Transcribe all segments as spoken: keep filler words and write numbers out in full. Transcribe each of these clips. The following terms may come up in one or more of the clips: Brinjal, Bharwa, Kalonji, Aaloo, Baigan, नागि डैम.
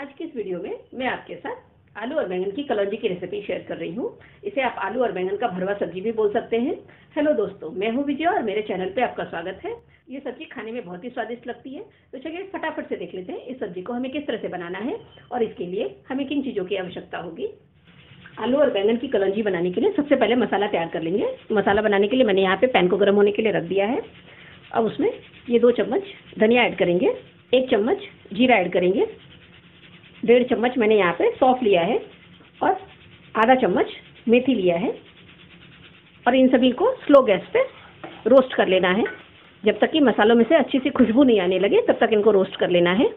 आज के इस वीडियो में मैं आपके साथ आलू और बैंगन की कलौंजी की रेसिपी शेयर कर रही हूँ। इसे आप आलू और बैंगन का भरवा सब्जी भी बोल सकते हैं। हेलो दोस्तों, मैं हूँ विजय और मेरे चैनल पे आपका स्वागत है। ये सब्जी खाने में बहुत ही स्वादिष्ट लगती है, तो चलिए फटाफट से देख लेते हैं इस सब्जी को हमें किस तरह से बनाना है और इसके लिए हमें किन चीज़ों की आवश्यकता होगी। आलू और बैंगन की कलौंजी बनाने के लिए सबसे पहले मसाला तैयार कर लेंगे। मसाला बनाने के लिए मैंने यहाँ पे पैन को गर्म होने के लिए रख दिया है। अब उसमें ये दो चम्मच धनिया ऐड करेंगे, एक चम्मच जीरा ऐड करेंगे, डेढ़ चम्मच मैंने यहाँ पे सौंफ लिया है और आधा चम्मच मेथी लिया है। और इन सभी को स्लो गैस पे रोस्ट कर लेना है। जब तक कि मसालों में से अच्छी सी खुशबू नहीं आने लगे तब तक इनको रोस्ट कर लेना है।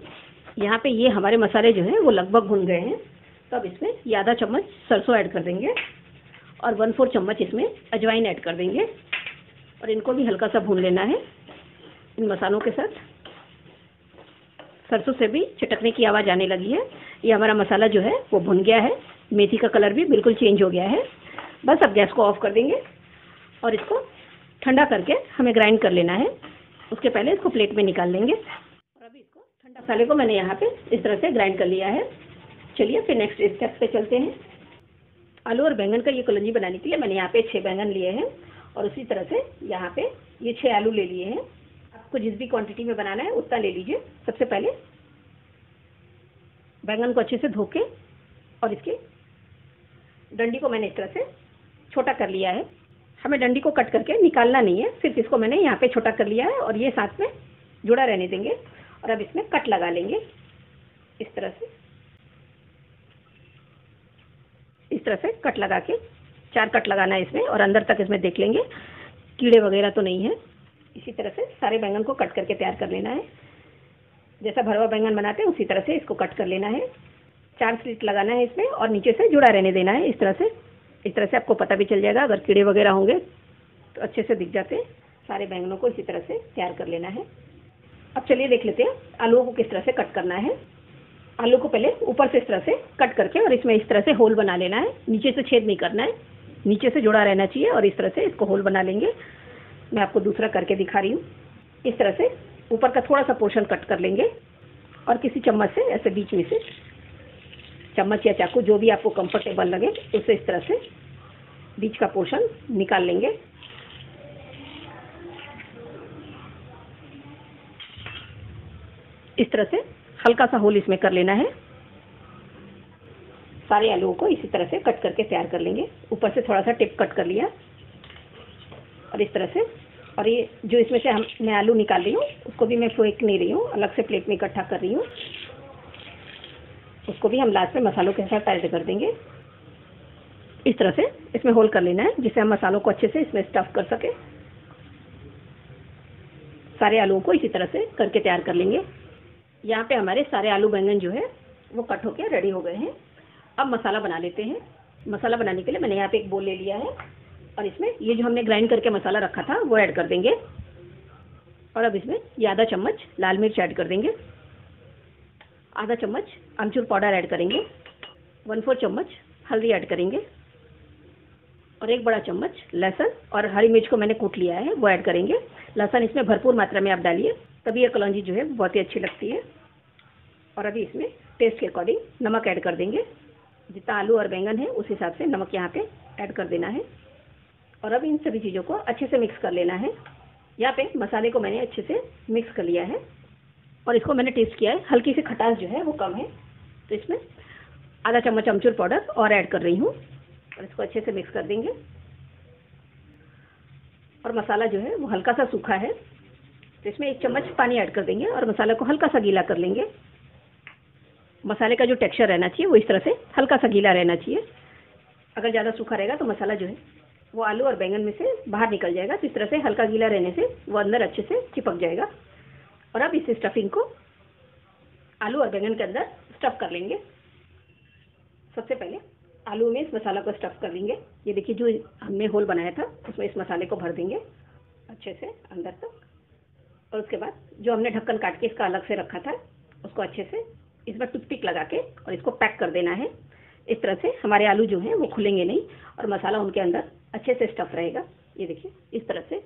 यहाँ पे ये हमारे मसाले जो हैं वो लगभग भुन गए हैं, तो अब इसमें ये आधा चम्मच सरसों ऐड कर देंगे और वन फोर चम्मच इसमें अजवाइन ऐड कर देंगे और इनको भी हल्का सा भून लेना है। इन मसालों के साथ सरसों से भी चटकने की आवाज़ आने लगी है। ये हमारा मसाला जो है वो भुन गया है, मेथी का कलर भी बिल्कुल चेंज हो गया है। बस अब गैस को ऑफ कर देंगे और इसको ठंडा करके हमें ग्राइंड कर लेना है। उसके पहले इसको प्लेट में निकाल लेंगे। और अभी इसको ठंडा मसाले को मैंने यहाँ पे इस तरह से ग्राइंड कर लिया है। चलिए फिर नेक्स्ट स्टेप पे चलते हैं। आलू और बैंगन का ये कलौंजी बनाने के लिए मैंने यहाँ पे छः बैंगन लिए हैं और उसी तरह से यहाँ पे ये छः आलू ले लिए हैं। आपको जिस भी क्वांटिटी में बनाना है उतना ले लीजिए। सबसे पहले बैंगन को अच्छे से धो के और इसकी डंडी को मैंने इस तरह से छोटा कर लिया है। हमें डंडी को कट करके निकालना नहीं है, सिर्फ इसको मैंने यहाँ पे छोटा कर लिया है और ये साथ में जुड़ा रहने देंगे। और अब इसमें कट लगा लेंगे इस तरह से। इस तरह से कट लगा के चार कट लगाना है इसमें और अंदर तक इसमें देख लेंगे कीड़े वगैरह तो नहीं है। इसी तरह से सारे बैंगन को कट करके तैयार कर लेना है। जैसा भरवा बैंगन बनाते हैं उसी तरह से इसको कट कर लेना है। चार स्लिट लगाना है इसमें और नीचे से जुड़ा रहने देना है इस तरह से। इस तरह से आपको पता भी चल जाएगा, अगर कीड़े वगैरह होंगे तो अच्छे से दिख जाते हैं। सारे बैंगनों को इसी तरह से तैयार कर लेना है। अब चलिए देख लेते हैं आलूओं को किस तरह से कट करना है। आलू को पहले ऊपर से इस तरह से कट करके और इसमें इस तरह से होल बना लेना है। नीचे से छेद नहीं करना है, नीचे से जुड़ा रहना चाहिए और इस तरह से इसको होल बना लेंगे। मैं आपको दूसरा करके दिखा रही हूँ। इस तरह से ऊपर का थोड़ा सा पोर्शन कट कर लेंगे और किसी चम्मच से ऐसे बीच में से, चम्मच या चाकू जो भी आपको कंफर्टेबल लगे उससे इस तरह से बीच का पोर्शन निकाल लेंगे। इस तरह से हल्का सा होल इसमें कर लेना है। सारे आलूओं को इसी तरह से कट करके तैयार कर लेंगे। ऊपर से थोड़ा सा टिप कट कर लिया और इस तरह से। और ये जो इसमें से हम मैं आलू निकाल रही हूँ उसको भी मैं फेंक नहीं रही हूँ, अलग से प्लेट में इकट्ठा कर रही हूँ। उसको भी हम लास्ट में मसालों के साथ ऐड कर देंगे। इस तरह से इसमें होल कर लेना है जिससे हम मसालों को अच्छे से इसमें स्टफ कर सके। सारे आलूओं को इसी तरह से करके तैयार कर लेंगे। यहाँ पे हमारे सारे आलू बैंगन जो है वो कट होके रेडी हो गए हैं। अब मसाला बना लेते हैं। मसाला बनाने के लिए मैंने यहाँ पे एक बोल ले लिया है और इसमें ये जो हमने ग्राइंड करके मसाला रखा था वो ऐड कर देंगे। और अब इसमें ये आधा चम्मच लाल मिर्च ऐड कर देंगे, आधा चम्मच अमचूर पाउडर ऐड करेंगे, वन फोर चम्मच हल्दी ऐड करेंगे और एक बड़ा चम्मच लहसुन और हरी मिर्च को मैंने कूट लिया है वो ऐड करेंगे। लहसुन इसमें भरपूर मात्रा में आप डालिए, तभी ये कलौंजी जो है बहुत ही अच्छी लगती है। और अभी इसमें टेस्ट के अकॉर्डिंग नमक ऐड कर देंगे। जितना आलू और बैंगन है उस हिसाब से नमक यहाँ पे ऐड कर देना है। और अब इन सभी चीज़ों को अच्छे से मिक्स कर लेना है। यहाँ पे मसाले को मैंने अच्छे से मिक्स कर लिया है और इसको मैंने टेस्ट किया है, हल्की सी खटास जो है वो कम है, तो इसमें आधा चम्मच अमचूर पाउडर और ऐड कर रही हूँ और इसको अच्छे से मिक्स कर देंगे। और मसाला जो है वो हल्का सा सूखा है तो इसमें एक चम्मच पानी ऐड कर देंगे और मसाले को हल्का सा गीला कर लेंगे। मसाले का जो टेक्सचर रहना चाहिए वो इस तरह से हल्का सा गीला रहना चाहिए। अगर ज़्यादा सूखा रहेगा तो मसाला जो है वो आलू और बैंगन में से बाहर निकल जाएगा। तो इस तरह से हल्का गीला रहने से वो अंदर अच्छे से चिपक जाएगा। और अब इस स्टफिंग को आलू और बैंगन के अंदर स्टफ कर लेंगे। सबसे पहले आलू में इस मसाला को स्टफ़ कर लेंगे। ये देखिए जो हमने होल बनाया था उसमें इस मसाले को भर देंगे अच्छे से अंदर तक। और उसके बाद जो हमने ढक्कन काट के इसका अलग से रखा था उसको अच्छे से इस बार टूथपिक लगा के और इसको पैक कर देना है। इस तरह से हमारे आलू जो हैं वो खुलेंगे नहीं और मसाला उनके अंदर अच्छे से स्टफ रहेगा। ये देखिए इस तरह से।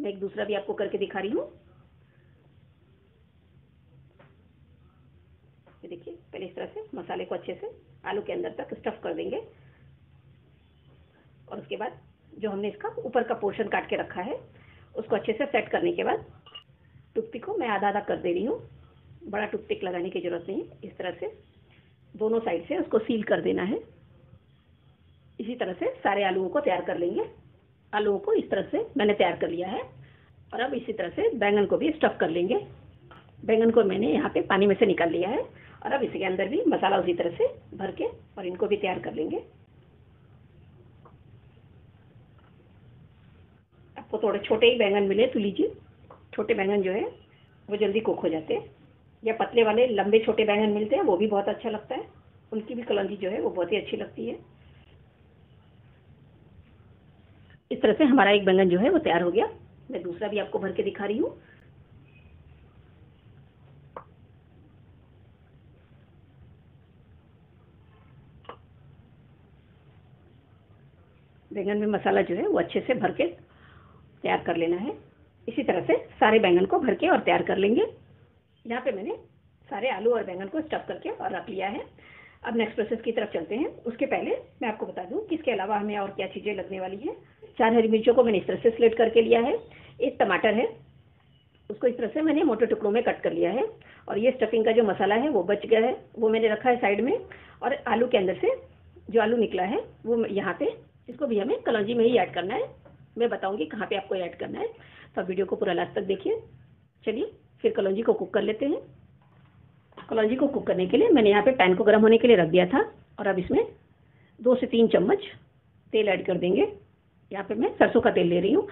मैं एक दूसरा भी आपको करके दिखा रही हूँ। देखिए पहले इस तरह से मसाले को अच्छे से आलू के अंदर तक स्टफ कर देंगे और उसके बाद जो हमने इसका ऊपर का पोर्शन काट के रखा है उसको अच्छे से सेट करने के बाद टूथपिक को मैं आधा आधा कर दे रही हूँ। बड़ा टूथपिक लगाने की ज़रूरत नहीं है। इस तरह से दोनों साइड से उसको सील कर देना है। इसी तरह से सारे आलूओं को तैयार कर लेंगे। आलूओं को इस तरह से मैंने तैयार कर लिया है और अब इसी तरह से बैंगन को भी स्टफ़ कर लेंगे। बैंगन को मैंने यहाँ पे पानी में से निकाल लिया है और अब इसके अंदर भी मसाला उसी तरह से भर के और इनको भी तैयार कर लेंगे। आपको थोड़े छोटे ही बैंगन मिले तो लीजिए, छोटे बैंगन जो है वो जल्दी कुक हो जाते हैं, या पतले वाले लंबे छोटे बैंगन मिलते हैं वो भी बहुत अच्छा लगता है, उनकी भी कलौंजी जो है वो बहुत ही अच्छी लगती है। इस तरह से हमारा एक बैंगन जो है वो तैयार हो गया। मैं दूसरा भी आपको भर के दिखा रही हूँ। बैंगन में मसाला जो है वो अच्छे से भर के तैयार कर लेना है। इसी तरह से सारे बैंगन को भर के और तैयार कर लेंगे। यहाँ पे मैंने सारे आलू और बैंगन को स्टफ करके और रख लिया है। अब नेक्स्ट प्रोसेस की तरफ चलते हैं। उसके पहले मैं आपको बता दूं कि इसके अलावा हमें और क्या चीज़ें लगने वाली है। चार हरी मिर्चों को मैंने इस तरह से स्लिट करके लिया है। एक टमाटर है उसको इस तरह से मैंने मोटे टुकड़ों में कट कर लिया है और ये स्टफिंग का जो मसाला है वो बच गया है, वो मैंने रखा है साइड में। और आलू के अंदर से जो आलू निकला है वो यहाँ पर, इसको भी हमें कलौंजी में ही ऐड करना है। मैं बताऊँगी कहाँ पर आपको ऐड करना है, तो आप वीडियो को पूरा लास्ट तक देखिए। चलिए फिर कलौंजी को कुक कर लेते हैं। कलौंजी को कुक करने के लिए मैंने यहाँ पे पैन को गर्म होने के लिए रख दिया था और अब इसमें दो से तीन चम्मच तेल ऐड कर देंगे। यहाँ पे मैं सरसों का तेल ले रही हूँ।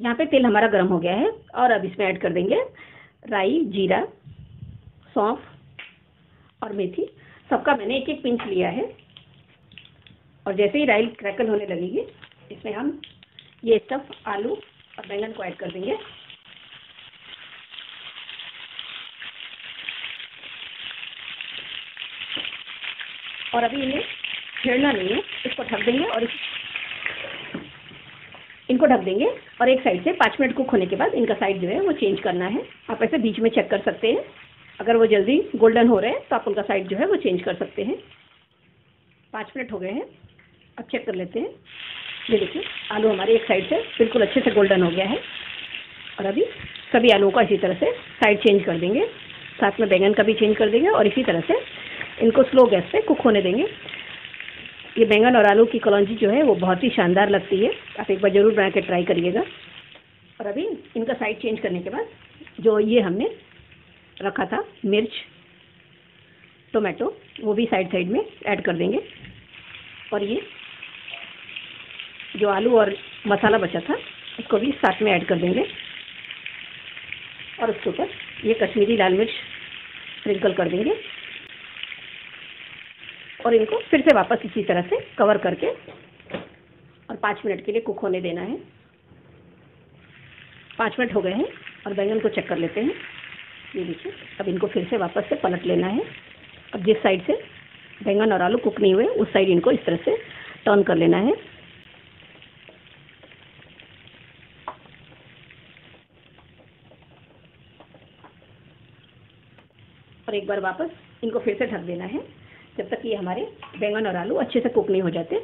यहाँ पे तेल हमारा गर्म हो गया है और अब इसमें ऐड कर देंगे राई, जीरा, सौंफ और मेथी। सबका मैंने एक एक पिंच लिया है और जैसे ही राई क्रैकल होने लगेगी इसमें हम ये स्टफ आलू और बैंगन को ऐड कर देंगे। और अभी इन्हें छेड़ना नहीं है, इसको ढक देंगे और इनको ढक देंगे और एक साइड से पाँच मिनट कुक होने के बाद इनका साइड जो है वो चेंज करना है। आप ऐसे बीच में चेक कर सकते हैं, अगर वो जल्दी गोल्डन हो रहे हैं तो आप उनका साइड जो है वो चेंज कर सकते हैं। पाँच मिनट हो गए हैं, अब चेक कर लेते हैं। ये देखिए आलू हमारे एक साइड से बिल्कुल अच्छे से गोल्डन हो गया है और अभी सभी आलू का इसी तरह से साइड चेंज कर देंगे, साथ में बैंगन का भी चेंज कर देंगे और इसी तरह से इनको स्लो गैस पे कुक होने देंगे। ये बैंगन और आलू की कलौंजी जो है वो बहुत ही शानदार लगती है, आप एक बार ज़रूर बना के ट्राई करिएगा। और अभी इनका साइड चेंज करने के बाद जो ये हमने रखा था मिर्च, टोमेटो, वो भी साइड साइड में ऐड कर देंगे और ये जो आलू और मसाला बचा था उसको भी साथ में ऐड कर देंगे और उसके ऊपर ये कश्मीरी लाल मिर्च स्प्रिंकल कर देंगे और इनको फिर से वापस इसी तरह से कवर करके और पाँच मिनट के लिए कुक होने देना है। पाँच मिनट हो गए हैं और बैंगन को चेक कर लेते हैं। ये देखिए अब इनको फिर से वापस से पलट लेना है। अब जिस साइड से बैंगन और आलू कुक नहीं हुए उस साइड इनको इस तरह से टर्न कर लेना है। और एक बार वापस इनको फिर से ढक देना है जब तक ये हमारे बैंगन और आलू अच्छे से कुक नहीं हो जाते।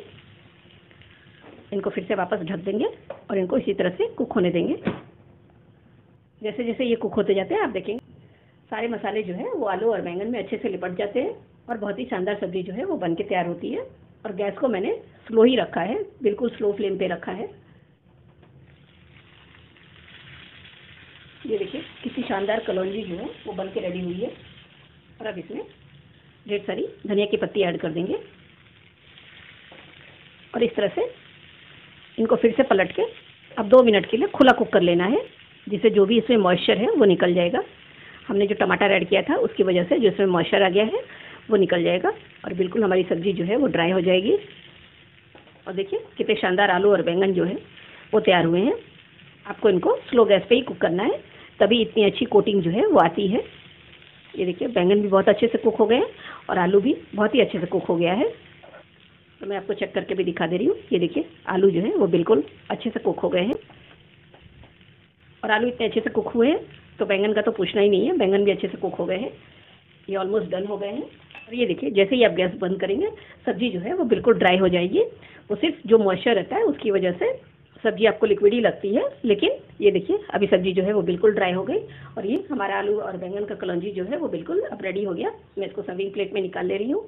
इनको फिर से वापस ढक देंगे और इनको इसी तरह से कुक होने देंगे। जैसे जैसे ये कुक होते जाते हैं आप देखेंगे सारे मसाले जो है वो आलू और बैंगन में अच्छे से लिपट जाते हैं और बहुत ही शानदार सब्जी जो है वो बन के तैयार होती है। और गैस को मैंने स्लो ही रखा है, बिल्कुल स्लो फ्लेम पर रखा है। ये देखिए किसी शानदार कलौंजी जो है वो बन के रेडी हुई है। और अब इसमें ढेर सारी धनिया की पत्ती ऐड कर देंगे और इस तरह से इनको फिर से पलट के अब दो मिनट के लिए खुला कुक कर लेना है, जिससे जो भी इसमें मॉइस्चर है वो निकल जाएगा। हमने जो टमाटर ऐड किया था उसकी वजह से जो इसमें मॉइस्चर आ गया है वो निकल जाएगा और बिल्कुल हमारी सब्जी जो है वो ड्राई हो जाएगी। और देखिए कितने शानदार आलू और बैंगन जो है वो तैयार हुए हैं। आपको इनको स्लो गैस पे ही कुक करना है, तभी इतनी अच्छी कोटिंग जो है वो आती है। ये देखिए बैंगन भी बहुत अच्छे से कुक हो गए और आलू भी बहुत ही अच्छे से कुक हो गया है। तो मैं आपको चेक करके भी दिखा दे रही हूँ। ये देखिए आलू जो है वो बिल्कुल अच्छे से कुक हो गए हैं और आलू इतने अच्छे से कुक हुए हैं तो बैंगन का तो पूछना ही नहीं है, बैंगन भी अच्छे से कुक हो गए हैं। ये ऑलमोस्ट डन हो गए हैं। और ये देखिए, जैसे ही आप गैस बंद करेंगे सब्जी जो है वो बिल्कुल ड्राई हो जाएगी। वो सिर्फ जो मॉइस्चर रहता है उसकी वजह से सब्जी आपको लिक्विड ही लगती है, लेकिन ये देखिए अभी सब्जी जो है वो बिल्कुल ड्राई हो गई। और ये हमारा आलू और बैंगन का कलौंजी जो है वो बिल्कुल अब रेडी हो गया। मैं इसको सर्विंग प्लेट में निकाल ले रही हूँ।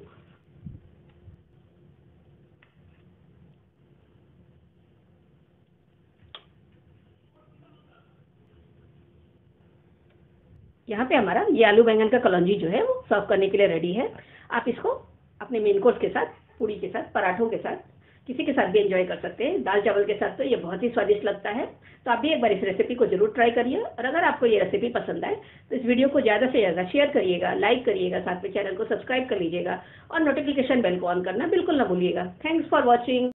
यहाँ पे हमारा ये आलू बैंगन का कलौंजी जो है वो सर्व करने के लिए रेडी है। आप इसको अपने मेन कोर्स के साथ, पूरी के साथ, पराठों के साथ, किसी के साथ भी एंजॉय कर सकते हैं। दाल चावल के साथ तो ये बहुत ही स्वादिष्ट लगता है। तो आप भी एक बार इस रेसिपी को जरूर ट्राई करिए। और अगर आपको ये रेसिपी पसंद आए तो इस वीडियो को ज़्यादा से ज़्यादा शेयर करिएगा, लाइक करिएगा, साथ में चैनल को सब्सक्राइब कर लीजिएगा और नोटिफिकेशन बेल को ऑन करना बिल्कुल ना भूलिएगा। Thanks for watching.